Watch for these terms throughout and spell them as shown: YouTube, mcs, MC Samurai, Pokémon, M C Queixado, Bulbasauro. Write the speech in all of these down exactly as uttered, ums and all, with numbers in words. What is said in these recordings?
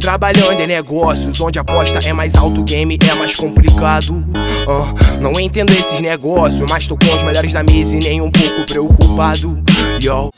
Trabalhando em negócios onde a aposta é mais alto, o game é mais complicado. ah, Não entendo esses negócios, mas tô com os melhores da mesa e nem um pouco preocupado. Yo.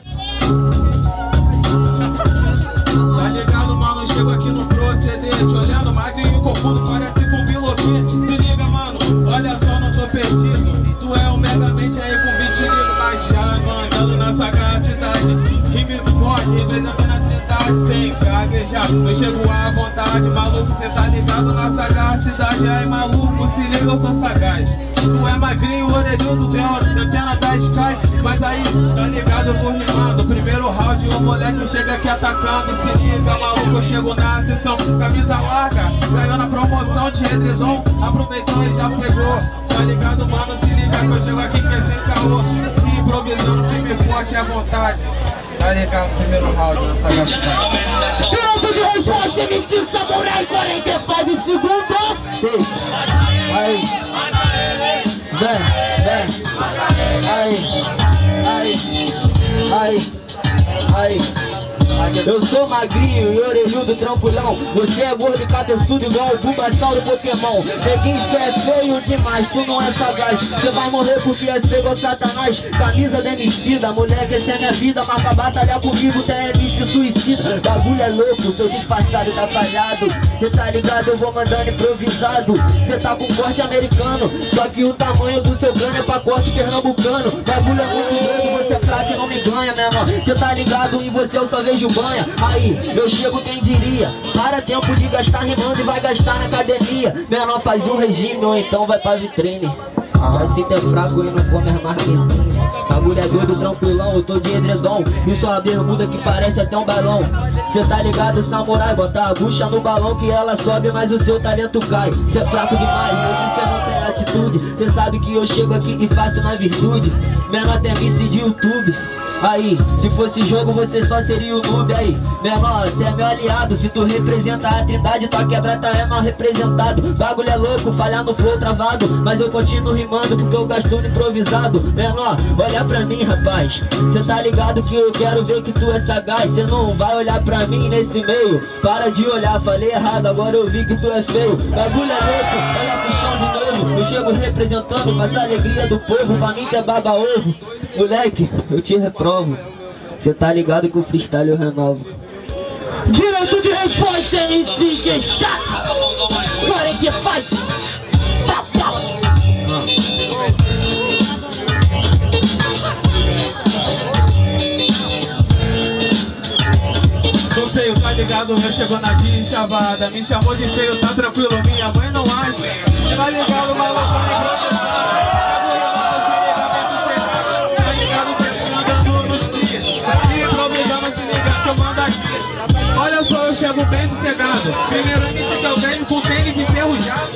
Tá ligado, mano, chego aqui no procedente, olhando magrinho, confundo, parece com biloquê. Se liga, mano, olha só, não tô perdido. Tu é um megamente aí com vinte ligo, mas já mandando na sagacidade. Rime forte, representando na trindade, sem gaguejar, eu chego à vontade. Maluco, cê tá ligado na sagacidade. Ai, maluco, se liga, eu sou sagaz. Tu é magrinho, orelhinho do grão, antena da Sky. Mas aí, tá ligado, eu vou rimando. Primeiro round, o moleque chega aqui atacando. Se liga, maluco, eu chego na sessão. Camisa larga, ganhou na promoção de edredom. Aproveitou e já pegou. Tá ligado, mano, se liga que eu chego aqui que é sem calor. Improvisando, time forte à vontade. Tá ligado, primeiro round, nessa gatinha. Tempo de resposta, M C Samurai, quarenta e cinco segundos. Beijo. Aí. Vem, vem. Aí. Ai, ai, ai. Eu sou magrinho e orelhudo trampulão. Você é gordo e cabeçudo igual o Bulbasauro Pokémon. Seguinte, é feio demais, tu não é sagaz. Você vai morrer porque é pegou Satanás. Camisa demicida, moleque, essa é minha vida. Mas pra batalhar comigo, tem M C suicida. Bagulho é louco, seu disfarçado tá falhado. Cê tá ligado, eu vou mandando improvisado. Cê tá com corte americano, só que o tamanho do seu grano é pra corte pernambucano. Bagulho é muito grande, você é fraco e não me ganha, né, mano? Cê tá ligado, e você eu só vejo banha. Aí, eu chego quem diria. Para tempo de gastar rimando e vai gastar na academia. Menor faz um regime ou então vai pra vitrine. Assim é fraco e não come mais marquezinha. Bagulho é doido, tranquilão, eu tô de edredom. E sua bermuda que parece até um balão. Cê tá ligado, samurai, bota a bucha no balão que ela sobe, mas o seu talento cai. Cê é fraco demais, hoje cê não tem atitude. Cê sabe que eu chego aqui e faço na virtude. Menor até vice de YouTube. Aí, se fosse jogo você só seria o noob. Aí, menor, até meu aliado. Se tu representa a trindade, tua quebra tá é mal representado. Bagulho é louco, falhar no flow travado. Mas eu continuo rimando porque eu gasto no improvisado. Menor, olha pra mim, rapaz. Cê tá ligado que eu quero ver que tu é sagaz. Cê não vai olhar pra mim nesse meio. Para de olhar, falei errado, agora eu vi que tu é feio. Bagulho é louco, olha pro chão de novo. Eu chego representando, mas a alegria do povo pra mim que é baba ovo. Moleque, eu te reprovo. Cê tá ligado que o freestyle eu renovo. Direito de resposta, M C, que é chato. Agora é que faz. Tá, tá. Tô feio, tá ligado? Eu chegou na guincha, me chamou de feio, tá tranquilo. Minha mãe não acha. Tá ligado, maluco? Olha só, eu chego bem sossegado. Primeiro M C que eu venho com tênis enferrujado.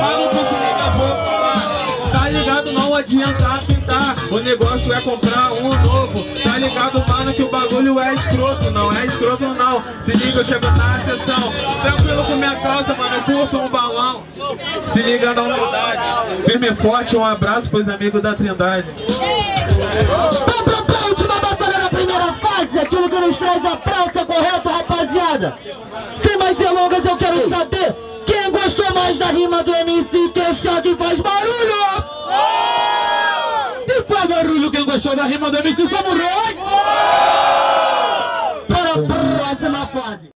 Fala um pouco, nega, vou falar. Tá ligado, não adianta pintar. O negócio é comprar um novo. Tá ligado, mano, que o bagulho é escroto. Não é escroto, não. Se liga, eu chego na sessão. Tranquilo com minha calça, mano, eu curto um balão. Se liga na humildade. Firme e forte, um abraço pros amigos da Trindade. Aquilo que nos traz a praça, correto, rapaziada? Sem mais delongas, eu quero saber quem gostou mais da rima do M C Queixado e faz barulho? E faz barulho quem gostou da rima do M C Samurai? Para a próxima fase.